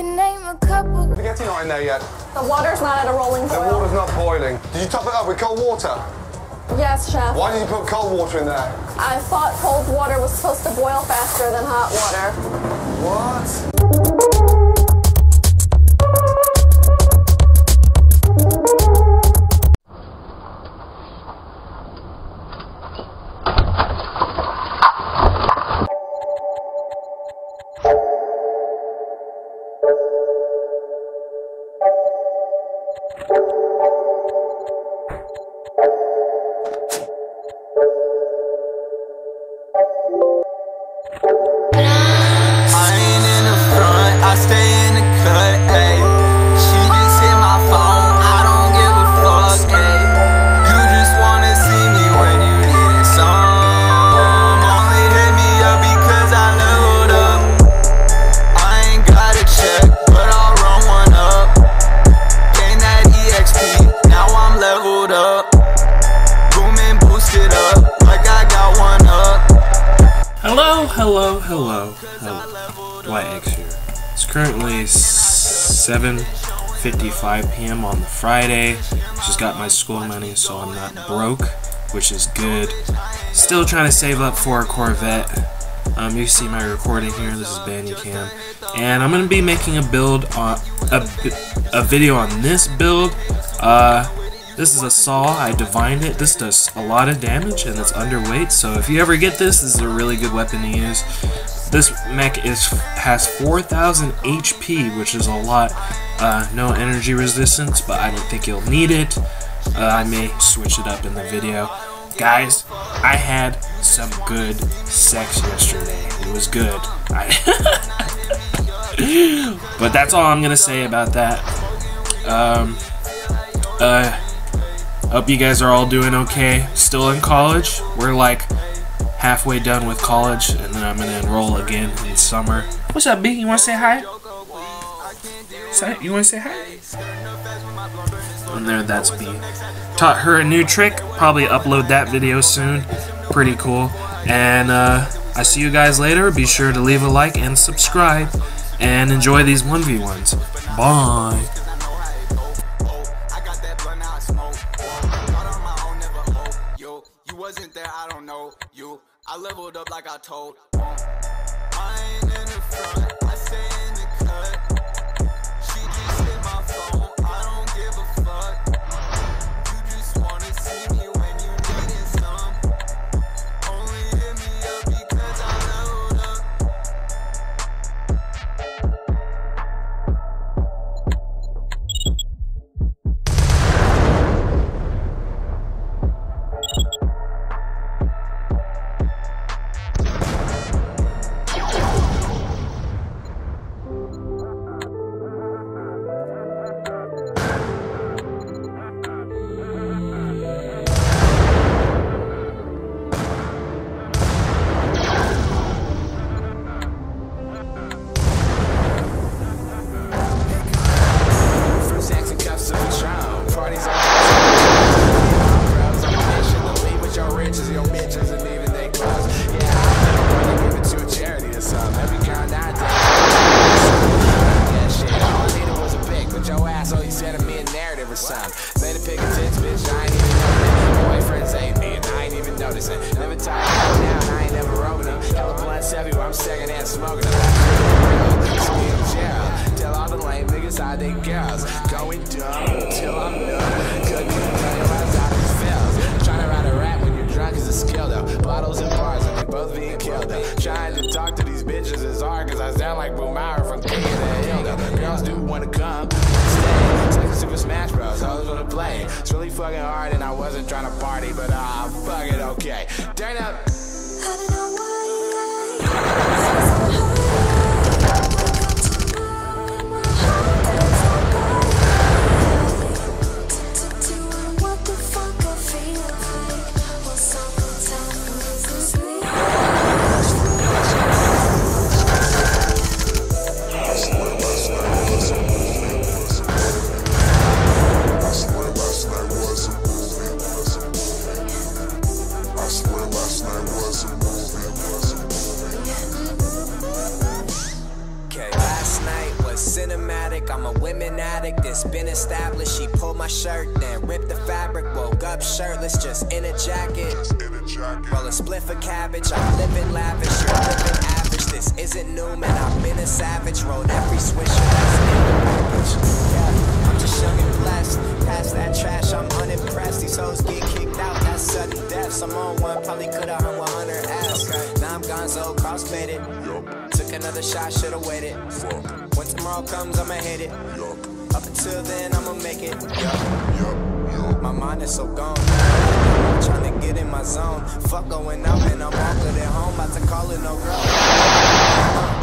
can name a couple. The spaghetti not in there yet. The water's not at a rolling boil. The water's not boiling. Did you top it up with cold water? Yes, chef. Why did you put cold water in there? I thought cold water was supposed to boil faster than hot water. What? Hello. Dwight X here. It's currently 7:55 p.m. on the Friday. Just got my school money, so I'm not broke, which is good. Still trying to save up for a Corvette. You see my recording here. This is BandyCam, and I'm gonna be making a build on a video on this build. This is a saw, I divined it, this does a lot of damage and it's underweight, so if you ever get this, this is a really good weapon to use. This mech has 4,000 HP, which is a lot, no energy resistance, but I don't think you'll need it. I may switch it up in the video. Guys, I had some good sex yesterday, it was good. But that's all I'm going to say about that. Hope you guys are all doing okay. Still in college. We're like halfway done with college, and then I'm gonna enroll again in summer. What's up, B? You wanna say hi? You wanna say hi? And there, that's B. Taught her a new trick. Probably upload that video soon. Pretty cool. And I see you guys later. Be sure to leave a like and subscribe. And enjoy these 1v1s. Bye. Wasn't there, I don't know you. I leveled up like I told. I ain't in the front, I stay in the cut. She just hit my phone, I don't give a fuck. You just wanna see me when you needed some. Only hit me up because I leveled up. I'm second hand smoking a lot. Speed Gerald, tell all the lame niggas how they girls. Going dumb till I'm numb. Couldn't even tell you how I just feels. Trying to write a rap when you're drunk is a skill though. Bottles and bars and they both being killed though. Trying to talk to these bitches is hard cause I sound like Boomer from King of the Hill though. Girls do wanna come, stay. It's like a Super Smash Bros. Hoes wanna play. It's really fucking hard and I wasn't trying to party, but fuck it, okay. Turn up. I don't know why. I swear last night product that's been established. She pulled my shirt, then ripped the fabric. Woke up shirtless, just in a jacket. Roll a split for cabbage. I'm living lavish, you're living average. This isn't new, man, I've been a savage. Rolled every swisher that's in the package. Yeah, I'm just young and blessed. Past that trash, I'm unimpressed. These hoes get kicked out, that's sudden deaths. I'm on one, probably could've hung one on her ass. Now I'm gonzo, cross-faded. Took another shot, should've waited. When tomorrow comes, I'ma hit it. Up until then, I'ma make it. My mind is so gone. I'm trying to get in my zone. Fuck going out, and I'm all good at home. About to call it no road.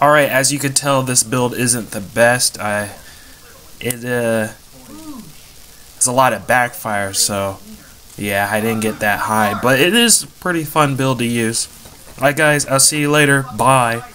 Alright, as you can tell, this build isn't the best. It's a lot of backfire, so yeah, I didn't get that high, but it is a pretty fun build to use. Alright guys, I'll see you later. Bye.